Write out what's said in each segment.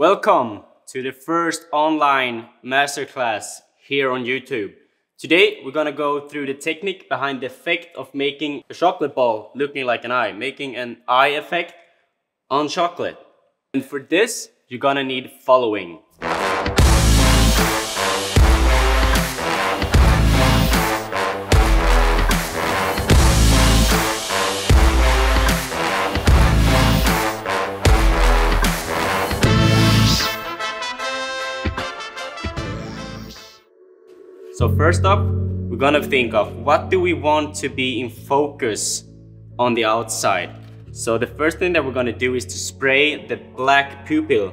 Welcome to the first online masterclass here on YouTube. Today we're gonna go through the technique behind the effect of making a chocolate ball looking like an eye, making an eye effect on chocolate. And for this, you're gonna need following. So first up, we're gonna think of what do we want to be in focus on the outside. So the first thing that we're gonna do is to spray the black pupil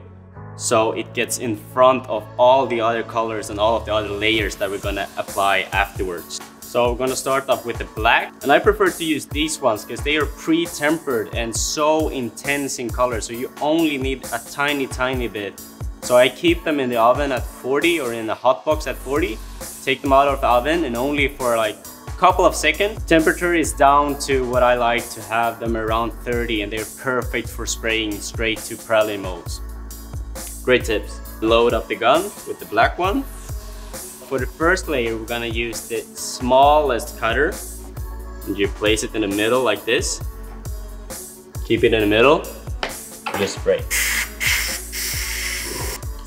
so it gets in front of all the other colors and all of the other layers that we're gonna apply afterwards. So we're gonna start off with the black, and I prefer to use these ones because they are pre-tempered and so intense in color, so you only need a tiny bit. So I keep them in the oven at 40 or in the hot box at 40. Take them out of the oven and only for like a couple of seconds. Temperature is down to what I like to have them around 30, and they're perfect for spraying straight to praline molds. Great tips. Load up the gun with the black one. For the first layer, we're gonna use the smallest cutter. And you place it in the middle like this. Keep it in the middle, and just spray.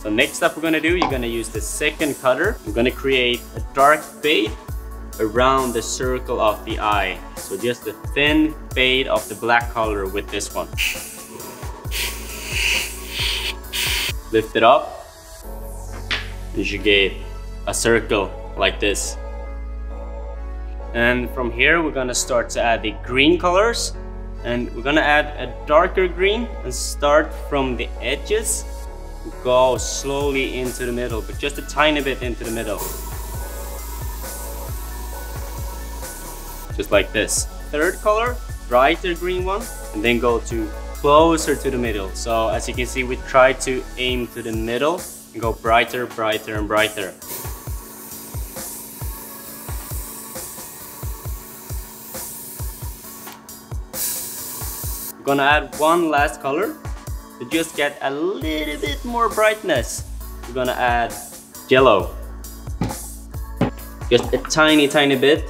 So next up we're gonna do, you're gonna use the second cutter. We're gonna create a dark fade around the circle of the eye. So just a thin fade of the black color with this one. Lift it up, and you get a circle like this. And from here we're gonna start to add the green colors, and we're gonna add a darker green and start from the edges. Go slowly into the middle, but just a tiny bit into the middle. Just like this. Third color, brighter green one, and then go to closer to the middle. So as you can see, we try to aim to the middle and go brighter, brighter, and brighter. We're gonna add one last color. To just get a little bit more brightness, we're gonna add yellow. Just a tiny bit.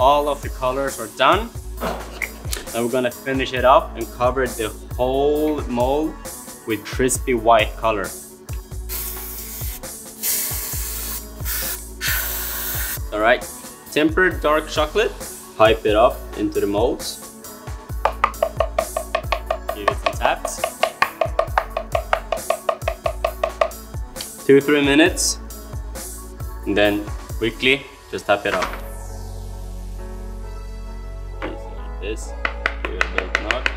All of the colors are done. And we're gonna finish it up and cover the whole mold with crispy white color. All right. Tempered dark chocolate, pipe it up into the molds. Give it some taps. 2-3 minutes. And then quickly just tap it up. Like this. Give it a big knock.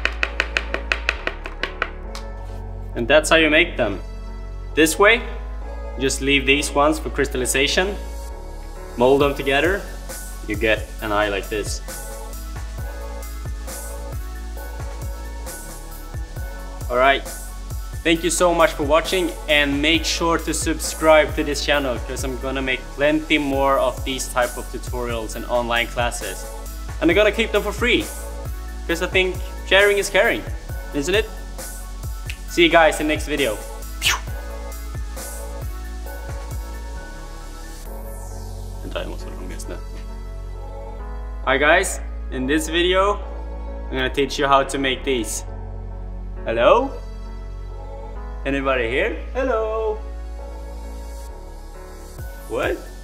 And that's how you make them. This way, just leave these ones for crystallization. Mold them together. You get an eye like this. All right. Thank you so much for watching, and make sure to subscribe to this channel because I'm gonna make plenty more of these type of tutorials and online classes. And I'm gonna keep them for free because I think sharing is caring, isn't it? See you guys in the next video. Hi guys, in this video, I'm gonna teach you how to make these. Hello? Anybody here? Hello? What?